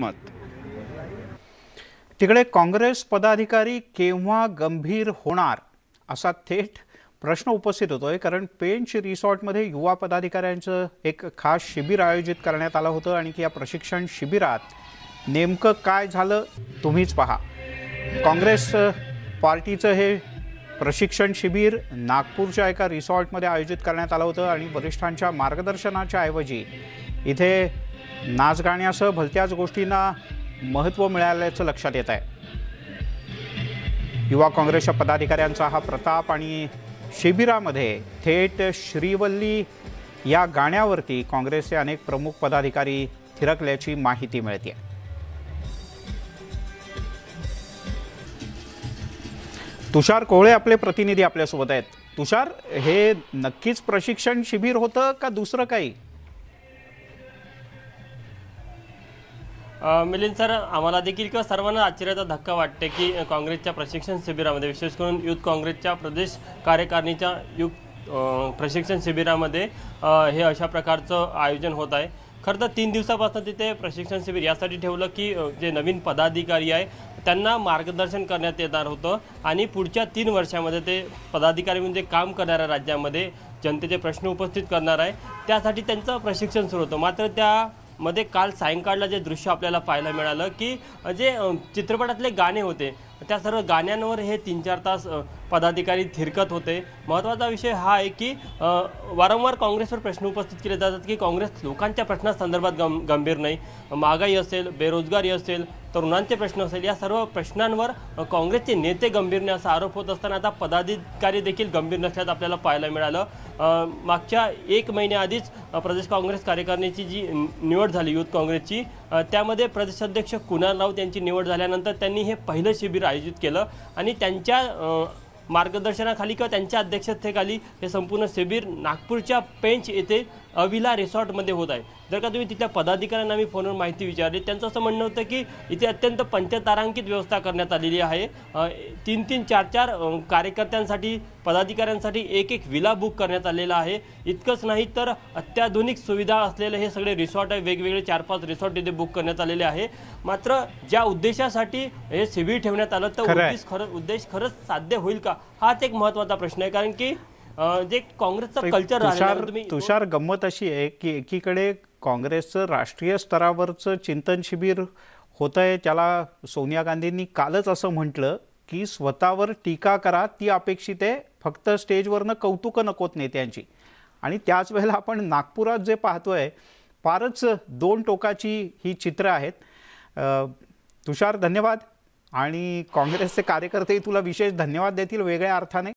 मत। तिकडे काँग्रेस पदाधिकारी केव्हा गंभीर होणार असा थेट प्रश्न उपस्थित होतोय, कारण पेंच रिसॉर्ट मध्ये युवा पदाधिकाऱ्यांचं एक खास शिबिर आयोजित करण्यात आलं होतं आणि या प्रशिक्षण शिबिरात नेमकं काय झालं तुम्हीच पहा। काँग्रेस पार्टीचं हे प्रशिक्षण शिबिर नागपूरच्या एका रिसॉर्ट मध्ये आयोजित करण्यात आलं होतं आणि वरिष्ठांच्या मार्गदर्शनाच्या ऐवजी इथे नाच गाण्यासह भलत्याच गोष्टींना महत्त्व मिळाल्याचं लक्षात येत आहे। युवा काँग्रेसच्या पदाधिकाऱ्यांचा हा प्रताप आणि शिबिरामध्ये थेट श्रीवल्ली या गाण्यावरती काँग्रेसचे अनेक प्रमुख पदाधिकारी थिरकल्याची माहिती मिळते। तुषार कोहळे आपले प्रतिनिधी आपल्यासोबत आहेत। तुषार, हे नक्कीच प्रशिक्षण शिबिर होतं का दुसरं काही? मिलिंद सर, आम्हाला देखील किंवा सर्वांना आश्चर्याचा धक्का वाटते की काँग्रेसच्या प्रशिक्षण शिबिरामध्ये, विशेष करून युथ काँग्रेसच्या प्रदेश कार्यकारिणीच्या प्रशिक्षण शिबिरामध्ये हे अशा प्रकारचं आयोजन होत आहे। खरं तर 3 दिवसापासून तिथे प्रशिक्षण शिबिर यासाठी ठेवलं की जे नवीन पदाधिकारी आहे त्यांना मार्गदर्शन करण्यात येणार होतं आणि पुढच्या 3 वर्षामध्ये ते पदाधिकारी म्हणजे काम करणाऱ्या राज्यामध्ये जनतेचे प्रश्न उपस्थित करणार आहे, त्यासाठी त्यांचं प्रशिक्षण सुरू होतं। मात्र त्यामध्ये काल सायंकाळला जे दृश्य आपल्याला पाहायला मिळालं की जे चित्रपटातले गाणे होते त्या सर्व गाण्यांवर हे 3-4 तास पदाधिकारी थिरकत होते। महत्त्वाचा विषय हा आहे की वारंवार काँग्रेसवर प्रश्न उपस्थित केले जातात की काँग्रेस लोकांच्या प्रश्नासंदर्भात गंभीर नाही। महागाई असेल, बेरोजगारी असेल, तरुणांचे प्रश्न असेल, या सर्व प्रश्नांवर काँग्रेसचे नेते गंभीर नाही असा आरोप होत असताना आता पदाधिकारी देखील गंभीर नसल्याचं आपल्याला पाहायला मिळालं। मागच्या 1 महिन्याआधीच प्रदेश काँग्रेस कार्यकारिणीची जी निवड झाली युथ काँग्रेसची, त्यामध्ये प्रदेशाध्यक्ष कुणाल राऊत यांची निवड झाल्यानंतर त्यांनी हे पहिलं शिबिर आयोजित केलं आणि त्यांच्या मार्गदर्शनाखाली किंवा त्यांच्या अध्यक्षतेखाली हे संपूर्ण शिबिर नागपूरच्या पेंच येथे अविला रिसॉर्टमध्ये होत आहे। जर का तुम्ही तिथल्या पदाधिकाऱ्यांना मी फोनवर माहिती विचारली, त्यांचं असं म्हणणं होतं की इथे अत्यंत पंचतारांकित व्यवस्था करण्यात आलेली आहे। 3-3, 4-4 कार्यकर्त्यांसाठी, पदाधिकाऱ्यांसाठी 1-1 विला बुक करण्यात आलेला आहे। इतकंच नाही तर अत्याधुनिक सुविधा असलेले हे सगळे रिसॉर्ट आहे, वेगवेगळे 4-5 रिसॉर्ट इथे बुक करण्यात आलेले आहे। मात्र ज्या उद्देशासाठी हे शिबिर ठेवण्यात आलं तर उद्देश खरंच साध्य होईल का हाच एक महत्त्वाचा प्रश्न आहे, कारण की जे काँग्रेसचा कल्चर आहे। तुषार, गंमत अशी आहे की एकीकडे काँग्रेसचं राष्ट्रीय स्तरावरचं चिंतन शिबिर होतंय, त्याला सोनिया गांधींनी कालच असं म्हटलं की स्वतःवर टीका करा, ती अपेक्षित आहे, फक्त स्टेजवरनं कौतुक नकोत नेत्यांची। आणि त्याच वेळेला आपण नागपुरात जे पाहतोय फारच 2 टोकाची ही चित्र आहेत। तुषार, धन्यवाद आणि काँग्रेसचे कार्यकर्ते तुला विशेष धन्यवाद देतील वेगळ्या अर्थाने।